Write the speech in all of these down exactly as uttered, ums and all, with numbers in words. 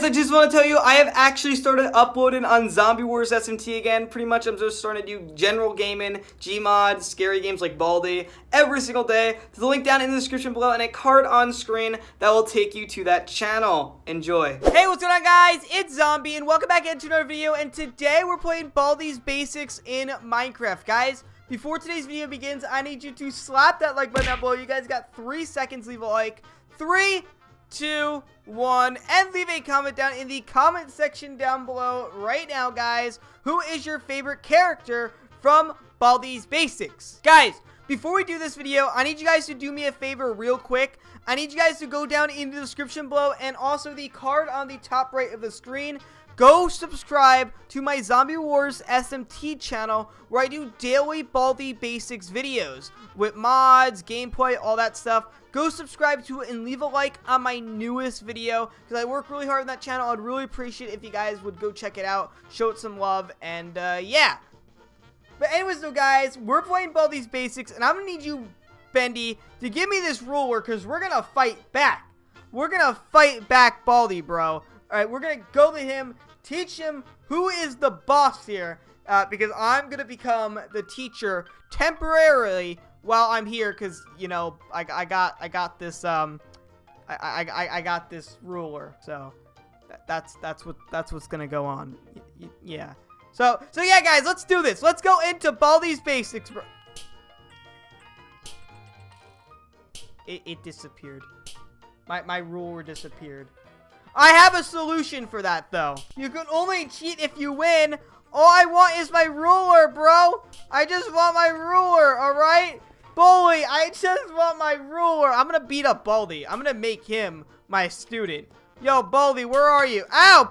guys, I just want to tell you, I have actually started uploading on Zombie Wars S M T again. Pretty much, I'm just starting to do general gaming, Gmod, scary games like Baldi, every single day. There's a link down in the description below and a card on screen that will take you to that channel. Enjoy. Hey, what's going on, guys? It's Zombie, and welcome back into another video, and today we're playing Baldi's Basics in Minecraft, guys. Before today's video begins, I need you to slap that like button down below. You guys got three seconds, leave a like. Three, two, one, and leave a comment down in the comment section down below right now, guys. Who is your favorite character from Baldi's Basics? Guys, before we do this video, I need you guys to do me a favor real quick. I need you guys to go down in the description below and also the card on the top right of the screen. Go subscribe to my Zombie Wars S M T channel where I do daily Baldi Basics videos with mods, gameplay, all that stuff. Go subscribe to it and leave a like on my newest video because I work really hard on that channel. I'd really appreciate it if you guys would go check it out, show it some love, and uh, yeah. But anyways, though, guys, we're playing Baldi's Basics, and I'm going to need you, Bendy, to give me this ruler because we're going to fight back. We're going to fight back Baldi, bro. All right, we're going to go to him, teach him who is the boss here, uh, because I'm going to become the teacher temporarily while I'm here because, you know, I, I got I got this um I, I, I got this ruler. So that, that's that's what that's what's going to go on. Y y yeah. So so yeah, guys, let's do this. Let's go into Baldi's Basics. Bro, it, it disappeared. My my ruler disappeared. I have a solution for that, though. You can only cheat if you win. All I want is my ruler, bro. I just want my ruler, all right? Bully, I just want my ruler. I'm going to beat up Baldi. I'm going to make him my student. Yo, Baldi, where are you? Ow!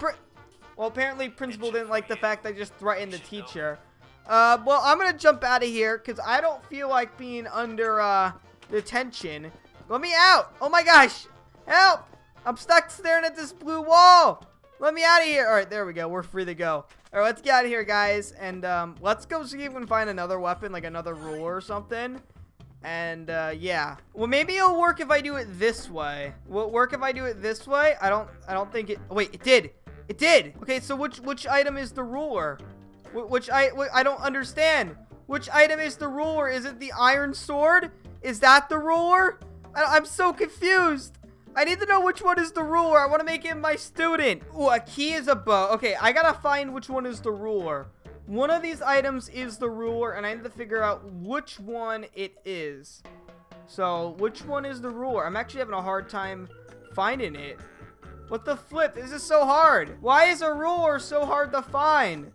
Well, apparently, Principal didn't like the fact that I just threatened the teacher. Uh, well, I'm going to jump out of here because I don't feel like being under uh, detention. Let me out. Oh, my gosh. Help. I'm stuck staring at this blue wall. Let me out of here. All right, there we go. We're free to go. All right, let's get out of here, guys. And um, let's go see if we can find another weapon, like another ruler or something. And uh, yeah. Well, maybe it'll work if I do it this way. Will it work if I do it this way? I don't I don't think it... Wait, it did. It did. Okay, so which which item is the ruler? Wh which I wh I don't understand. Which item is the ruler? Is it the iron sword? Is that the ruler? I I'm so confused. I need to know which one is the ruler. I want to make him my student. Ooh, a key is a bow. Okay, I got to find which one is the ruler. One of these items is the ruler, and I need to figure out which one it is. So, which one is the ruler? I'm actually having a hard time finding it. What the flip? This is so hard. Why is a ruler so hard to find?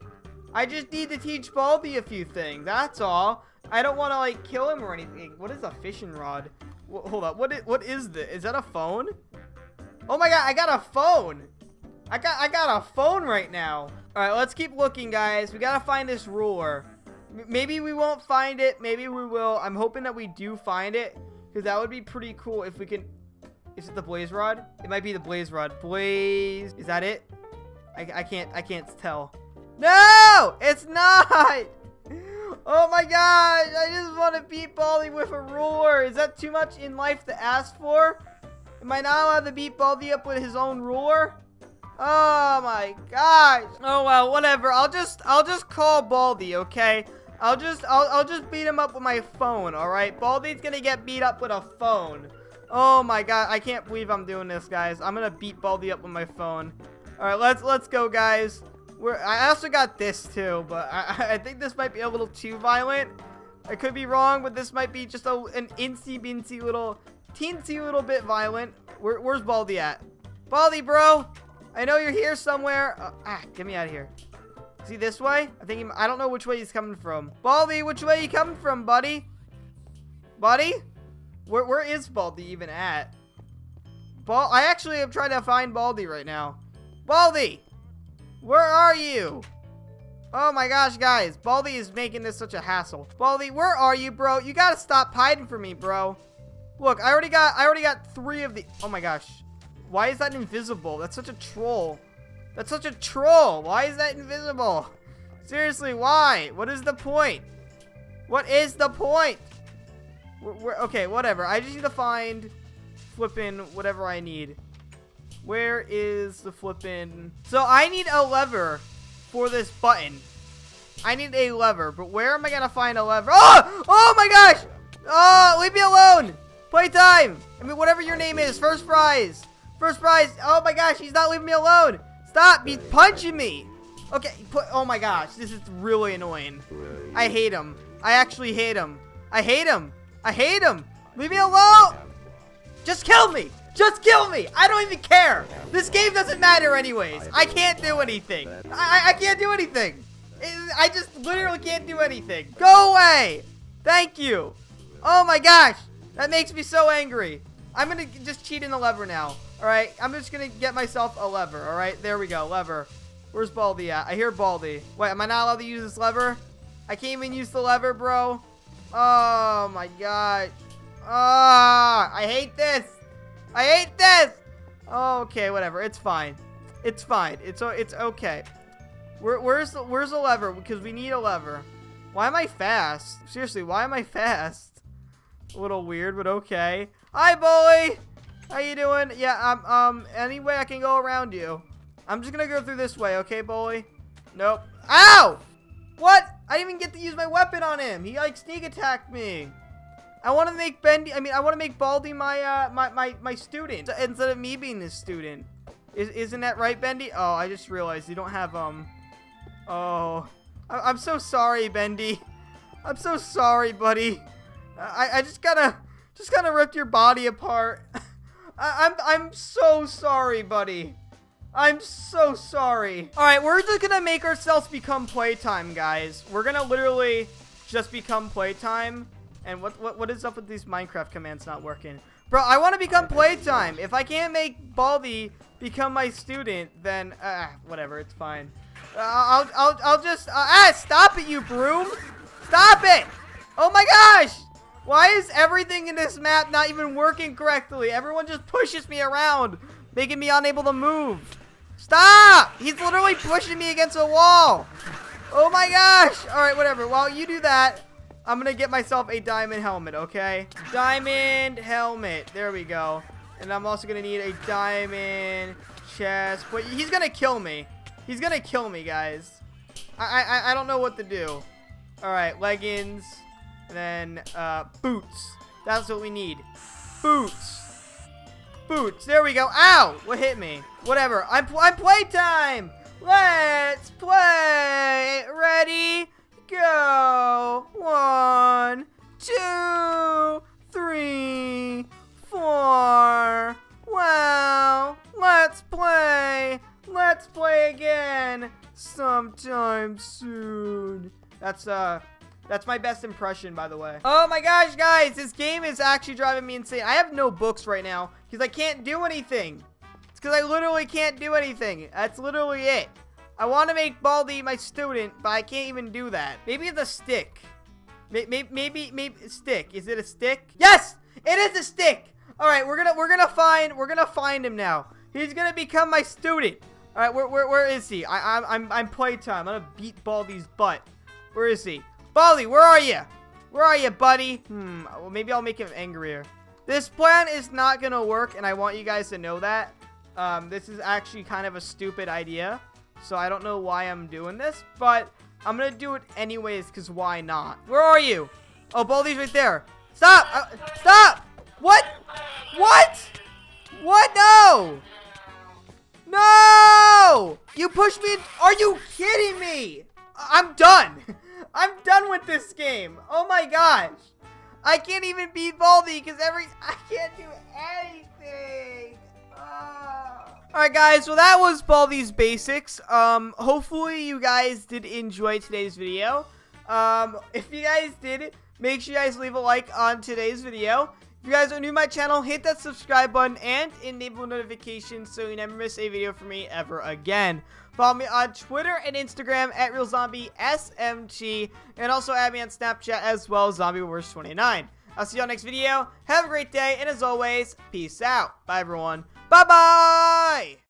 I just need to teach Baldi a few things. That's all. I don't want to, like, kill him or anything. What is a fishing rod? Hold up. What is, what is this? Is that a phone? Oh my god, I got a phone. I got I got a phone right now. All right, let's keep looking, guys. We got to find this ruler. M maybe we won't find it. Maybe we will. I'm hoping that we do find it because that would be pretty cool if we can. Is it the blaze rod? It might be the blaze rod. Blaze. Is that it? I, I can't I can't tell. No, it's not. Oh my gosh, I just want to beat Baldi with a ruler. Is that too much in life to ask for? Am I not allowed to beat Baldi up with his own ruler? Oh my gosh. Oh well, whatever. I'll just I'll just call Baldi, okay? I'll just I'll I'll just beat him up with my phone, alright? Baldi's gonna get beat up with a phone. Oh my god, I can't believe I'm doing this, guys. I'm gonna beat Baldi up with my phone. Alright, let's let's go, guys. We're, I also got this too, but I, I think this might be a little too violent. I could be wrong, but this might be just a, an incy-bincy little, teensy little bit violent. Where, where's Baldi at? Baldi, bro! I know you're here somewhere. Uh, ah, get me out of here. Is he this way? I think he, I don't know which way he's coming from. Baldi, which way are you coming from, buddy? Buddy? Where, where is Baldi even at? Bal- I actually am trying to find Baldi right now. Baldi! Where are you? Oh my gosh, guys. Baldi is making this such a hassle. Baldi, where are you, bro? You gotta stop hiding from me, bro. Look, I already got I already got three of the... Oh my gosh. Why is that invisible? That's such a troll. That's such a troll. Why is that invisible? Seriously, why? What is the point? What is the point? We're, we're, okay, whatever. I just need to find flipping whatever I need. Where is the flippin'? So I need a lever for this button. I need a lever, but where am I gonna find a lever? Oh! Oh my gosh! Oh, leave me alone! Playtime! I mean, whatever your name is, First Prize! First Prize! Oh my gosh, he's not leaving me alone! Stop! He's punching me! Okay, put, oh my gosh, this is really annoying. I hate him. I actually hate him. I hate him! I hate him! Leave me alone! Just kill me! Just kill me! I don't even care! This game doesn't matter anyways! I can't do anything! I, I can't do anything! I just literally can't do anything. Go away! Thank you! Oh my gosh! That makes me so angry. I'm gonna just cheat in the lever now. Alright, I'm just gonna get myself a lever. Alright, there we go, lever. Where's Baldi at? I hear Baldi. Wait, am I not allowed to use this lever? I can't even use the lever, bro. Oh my gosh. Ah, I hate this! I hate this! Okay, whatever. It's fine. It's fine. It's it's okay. Where, where's the where's the lever? Because we need a lever. Why am I fast? Seriously, why am I fast? A little weird, but okay. Hi, boy. How you doing? Yeah. Um. Um. Any way I can go around you? I'm just gonna go through this way. Okay, boy. Nope. Ow! What? I didn't even get to use my weapon on him. He like sneak attacked me. I want to make Bendy, I mean, I want to make Baldi my, uh, my, my, my student instead of me being this student. Is, isn't that right, Bendy? Oh, I just realized you don't have, um, oh, I, I'm so sorry, Bendy. I'm so sorry, buddy. I, I just gotta, just gotta rip your body apart. I, I'm, I'm so sorry, buddy. I'm so sorry. All right, we're just gonna make ourselves become Playtime, guys. We're gonna literally just become Playtime. And what, what what is up with these Minecraft commands not working? Bro, I want to become Playtime. If I can't make Baldi become my student, then uh, whatever, it's fine. Uh, I'll, I'll, I'll just... Uh, ah, stop it, you broom! Stop it! Oh my gosh! Why is everything in this map not even working correctly? Everyone just pushes me around, making me unable to move. Stop! He's literally pushing me against a wall. Oh my gosh! Alright, whatever. While you do that... I'm gonna get myself a diamond helmet, okay? Diamond helmet. There we go. And I'm also gonna need a diamond chest. But he's gonna kill me. He's gonna kill me, guys. I I, I don't know what to do. Alright, leggings. And then uh, boots. That's what we need. Boots. Boots. There we go. Ow! What hit me? Whatever. I'm, I'm Playtime! Let's play! Ready? Go! One, two, three, four. Wow! Let's play! Let's play again sometime soon. That's uh, that's my best impression, by the way. Oh my gosh, guys! This game is actually driving me insane. I have no books right now because I can't do anything. It's because I literally can't do anything. That's literally it. I want to make Baldi my student, but I can't even do that. Maybe it's a stick. Maybe, maybe, maybe stick. Is it a stick? Yes, it is a stick. All right, we're gonna, we're gonna find, we're gonna find him now. He's gonna become my student. All right, where, where, where is he? I, I'm, I'm, I'm Playtime. I'm gonna beat Baldi's butt. Where is he? Baldi, where are you? Where are you, buddy? Hmm. Well, maybe I'll make him angrier. This plan is not gonna work, and I want you guys to know that. Um, this is actually kind of a stupid idea. So I don't know why I'm doing this, but I'm going to do it anyways, because why not? Where are you? Oh, Baldi's right there. Stop! Uh, stop! What? What? What? No! No! You pushed me in. Are you kidding me? I'm done. I'm done with this game. Oh my gosh. I can't even beat Baldi, because every... I can't do anything. Oh. Alright guys, well that was Baldi's Basics. Um, hopefully you guys did enjoy today's video. Um, if you guys did, make sure you guys leave a like on today's video. If you guys are new to my channel, hit that subscribe button and enable notifications so you never miss a video from me ever again. Follow me on Twitter and Instagram at Real Zombie S M G, and also add me on Snapchat as well, Zombie Wars twenty-nine. I'll see y'all next video. Have a great day, and as always, peace out. Bye everyone. Bye-bye!